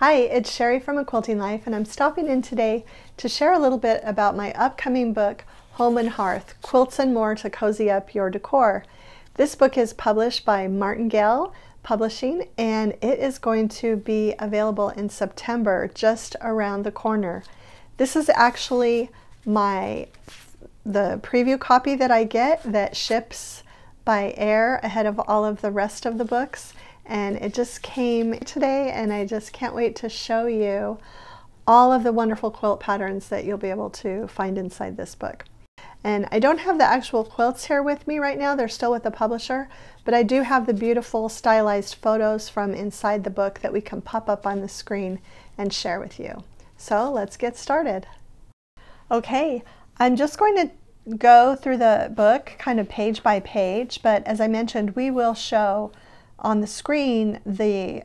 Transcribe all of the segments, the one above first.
Hi, it's Sherry from A Quilting Life, and I'm stopping in today to share a little bit about my upcoming book, Home and Hearth: Quilts and More to Cozy Up Your Decor. This book is published by Martingale Publishing, and it is going to be available in September, just around the corner. This is actually the preview copy that I get that ships by air ahead of all of the rest of the books. And it just came today, and I just can't wait to show you all of the wonderful quilt patterns that you'll be able to find inside this book. And I don't have the actual quilts here with me right now, they're still with the publisher, but I do have the beautiful stylized photos from inside the book that we can pop up on the screen and share with you. So let's get started. Okay, I'm just going to go through the book kind of page by page, but as I mentioned, we will show on the screen the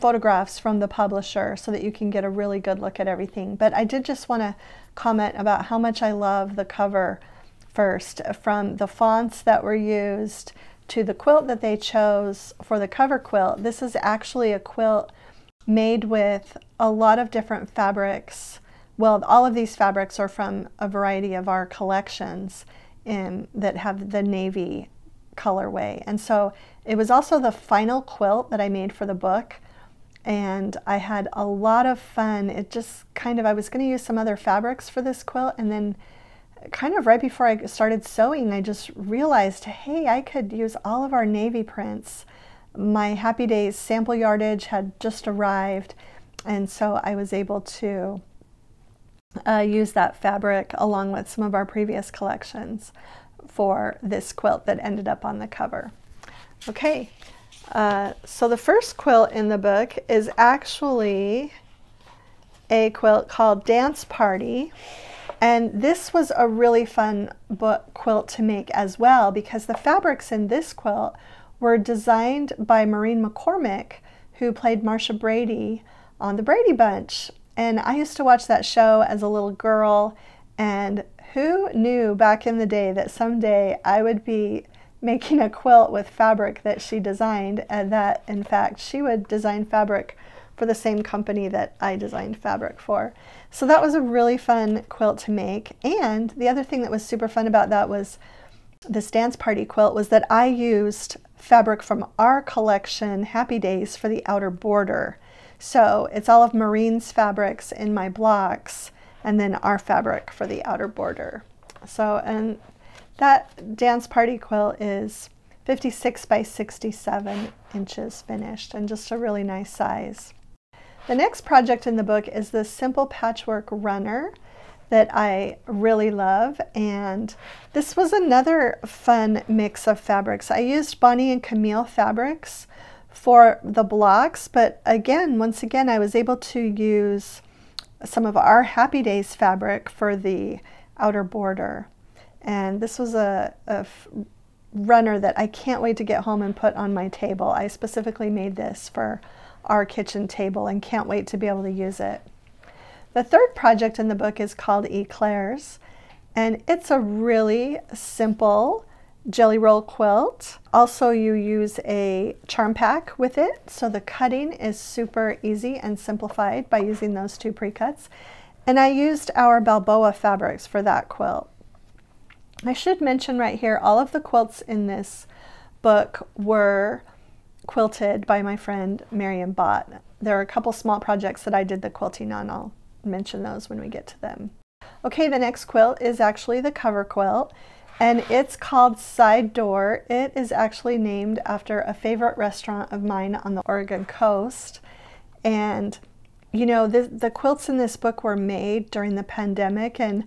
photographs from the publisher so that you can get a really good look at everything. But I did just want to comment about how much I love the cover first, from the fonts that were used to the quilt that they chose for the cover quilt. This is actually a quilt made with a lot of different fabrics. Well, all of these fabrics are from a variety of our collections that have the navy colorway, and so it was also the final quilt that I made for the book, and I had a lot of fun. It just kind of, I was going to use some other fabrics for this quilt, and then kind of right before I started sewing, I just realized, hey, I could use all of our navy prints. My Happy Days sample yardage had just arrived, and so I was able to use that fabric along with some of our previous collections for this quilt that ended up on the cover. Okay, so the first quilt in the book is actually a quilt called Dance Party, and this was a really fun quilt to make as well, because the fabrics in this quilt were designed by Maureen McCormick, who played Marsha Brady on The Brady Bunch. And I used to watch that show as a little girl, and who knew back in the day that someday I would be making a quilt with fabric that she designed, and that, in fact, she would design fabric for the same company that I designed fabric for. So that was a really fun quilt to make. And the other thing that was super fun about that was this Dance Party quilt was that I used fabric from our collection, Happy Days, for the outer border. So it's all of Maureen's fabrics in my blocks, and then our fabric for the outer border. So, and that Dance Party quilt is 56 by 67 inches finished, and just a really nice size. The next project in the book is this simple patchwork runner that I really love, and this was another fun mix of fabrics. I used Bonnie and Camille fabrics for the blocks, but again, once again, I was able to use some of our Happy Days fabric for the outer border. And this was a runner that I can't wait to get home and put on my table. I specifically made this for our kitchen table and can't wait to be able to use it. The third project in the book is called Eclairs, and it's a really simple jelly roll quilt. Also, you use a charm pack with it, so the cutting is super easy and simplified by using those two pre-cuts. And I used our Balboa fabrics for that quilt. I should mention right here, all of the quilts in this book were quilted by my friend Marion Bott. There are a couple small projects that I did the quilting on. I'll mention those when we get to them. Okay, the next quilt is actually the cover quilt, and it's called Side Door. It is actually named after a favorite restaurant of mine on the Oregon coast. And you know, the quilts in this book were made during the pandemic, and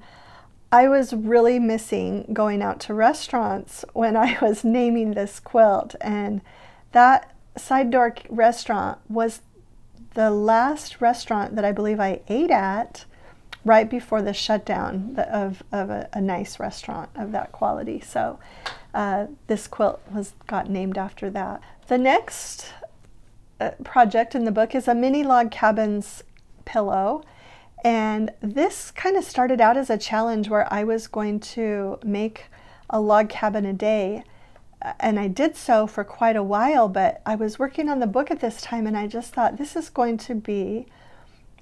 I was really missing going out to restaurants when I was naming this quilt. And that Side Door restaurant was the last restaurant that I believe I ate at right before the shutdown of a nice restaurant of that quality. So this quilt got named after that. The next project in the book is a mini log cabin's pillow. And this kind of started out as a challenge where I was going to make a log cabin a day and I did so for quite a while, but I was working on the book at this time, and I just thought, this is going to be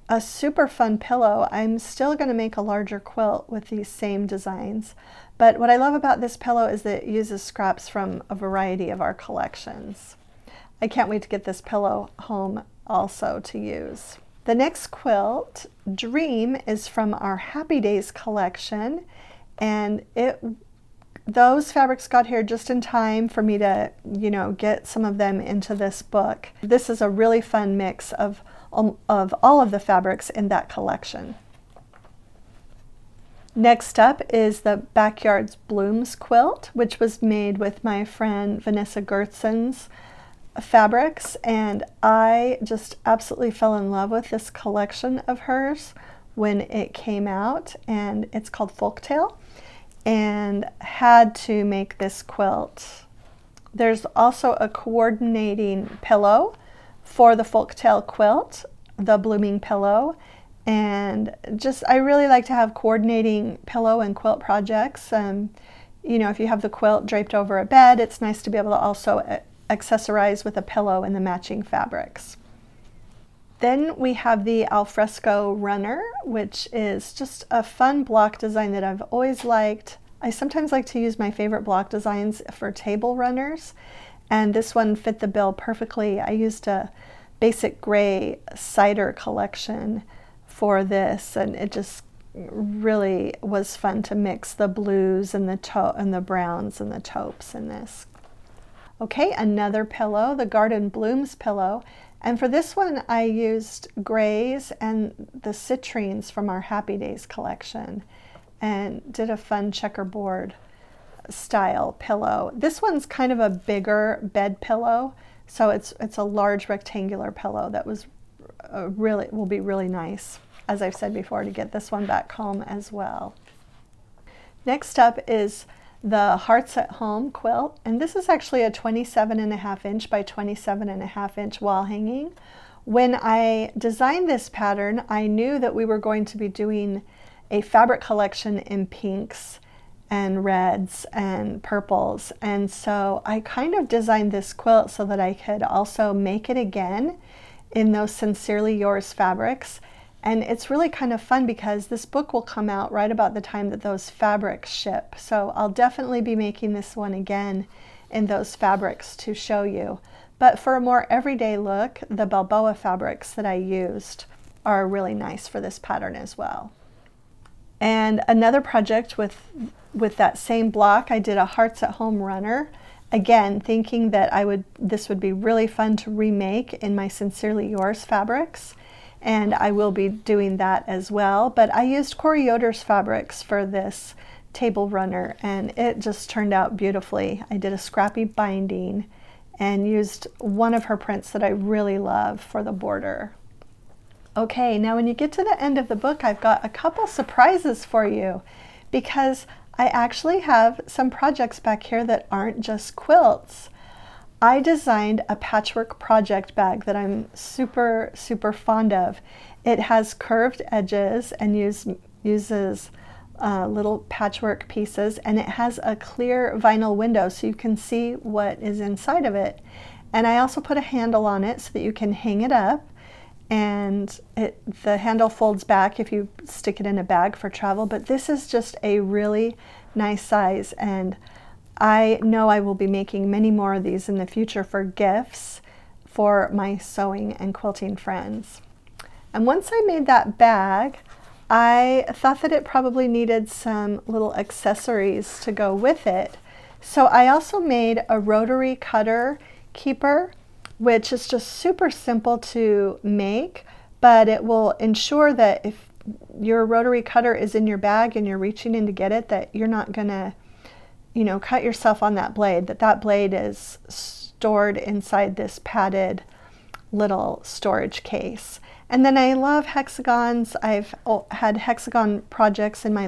a super fun pillow. I'm still going to make a larger quilt with these same designs, but what I love about this pillow is that it uses scraps from a variety of our collections. I can't wait to get this pillow home also to use. The next quilt, Dream, is from our Happy Days collection, and those fabrics got here just in time for me to, you know, get some of them into this book. This is a really fun mix of all of the fabrics in that collection. Next up is the Backyard Blooms quilt, which was made with my friend Vanessa Gertson's fabrics, and I just absolutely fell in love with this collection of hers when it came out, and it's called Folktale, and had to make this quilt. There's also a coordinating pillow for the Folktale quilt, the Blooming Pillow, and just I really like to have coordinating pillow and quilt projects. You know, if you have the quilt draped over a bed, it's nice to be able to also accessorize with a pillow and the matching fabrics. Then we have the Alfresco Runner, which is just a fun block design that I've always liked. I sometimes like to use my favorite block designs for table runners, and this one fit the bill perfectly. I used a basic gray cider collection for this, and it just really was fun to mix the blues and the browns and the taupes in this. Okay, another pillow, the Garden Blooms pillow, and for this one I used grays and the citrines from our Happy Days collection and did a fun checkerboard style pillow. This one's kind of a bigger bed pillow, so it's a large rectangular pillow that was really will be really nice, as I've said before, to get this one back home as well. Next up is the Hearts at Home quilt, and this is actually a 27.5 inch by 27.5 inch wall hanging. When I designed this pattern, I knew that we were going to be doing a fabric collection in pinks and reds and purples, and so I kind of designed this quilt so that I could also make it again in those Sincerely Yours fabrics. And it's really kind of fun because this book will come out right about the time that those fabrics ship. So I'll definitely be making this one again in those fabrics to show you. But for a more everyday look, the Balboa fabrics that I used are really nice for this pattern as well. And another project with that same block, I did a Hearts at Home runner. Again, thinking that this would be really fun to remake in my Sincerely Yours fabrics. And I will be doing that as well, but I used Corey Yoder's fabrics for this table runner, and it just turned out beautifully. I did a scrappy binding and used one of her prints that I really love for the border. Okay, now when you get to the end of the book, I've got a couple surprises for you, because I actually have some projects back here that aren't just quilts. I designed a patchwork project bag that I'm super, super fond of. It has curved edges and uses little patchwork pieces, and it has a clear vinyl window so you can see what is inside of it. And I also put a handle on it so that you can hang it up, and the handle folds back if you stick it in a bag for travel. But this is just a really nice size, and I know I will be making many more of these in the future for gifts for my sewing and quilting friends. And once I made that bag, I thought that it probably needed some little accessories to go with it. So I also made a rotary cutter keeper, which is just super simple to make, but it will ensure that if your rotary cutter is in your bag and you're reaching in to get it, that you're not gonna, you know, cut yourself on that blade, that blade is stored inside this padded little storage case. And then I love hexagons. I've had hexagon projects in my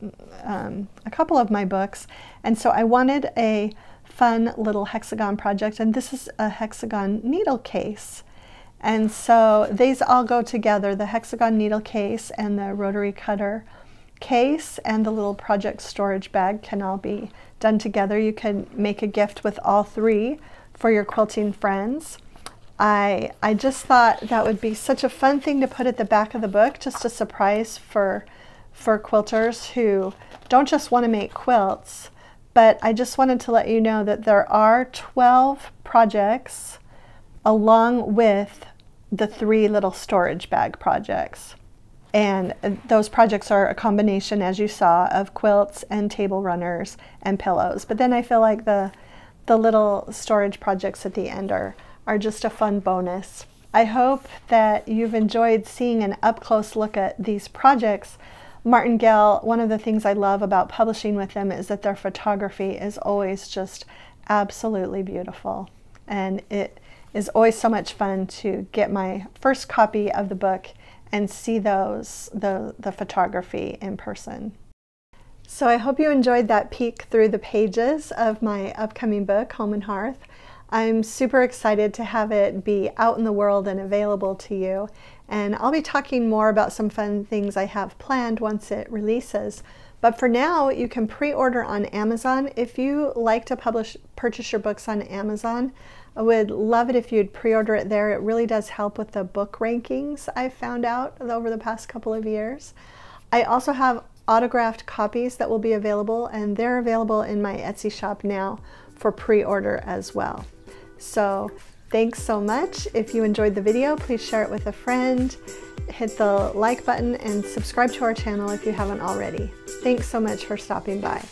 a couple of my books, and so I wanted a fun little hexagon project, and this is a hexagon needle case. And so these all go together, the hexagon needle case and the rotary cutter case and the little project storage bag can all be done together. You can make a gift with all three for your quilting friends. I just thought that would be such a fun thing to put at the back of the book, just a surprise for quilters who don't just want to make quilts, but I just wanted to let you know that there are 12 projects along with the 3 little storage bag projects. And those projects are a combination, as you saw, of quilts and table runners and pillows. But then I feel like the little storage projects at the end are just a fun bonus. I hope that you've enjoyed seeing an up-close look at these projects. Martingale, one of the things I love about publishing with them is that their photography is always just absolutely beautiful. And it is always so much fun to get my first copy of the book and see the photography in person. So I hope you enjoyed that peek through the pages of my upcoming book, Home and Hearth. I'm super excited to have it be out in the world and available to you. And I'll be talking more about some fun things I have planned once it releases. But for now, you can pre-order on Amazon. If you like to purchase your books on Amazon, I would love it if you'd pre-order it there. It really does help with the book rankings I've found out over the past couple of years. I also have autographed copies that will be available, and they're available in my Etsy shop now for pre-order as well. So thanks so much. If you enjoyed the video, please share it with a friend, hit the like button, and subscribe to our channel if you haven't already. Thanks so much for stopping by.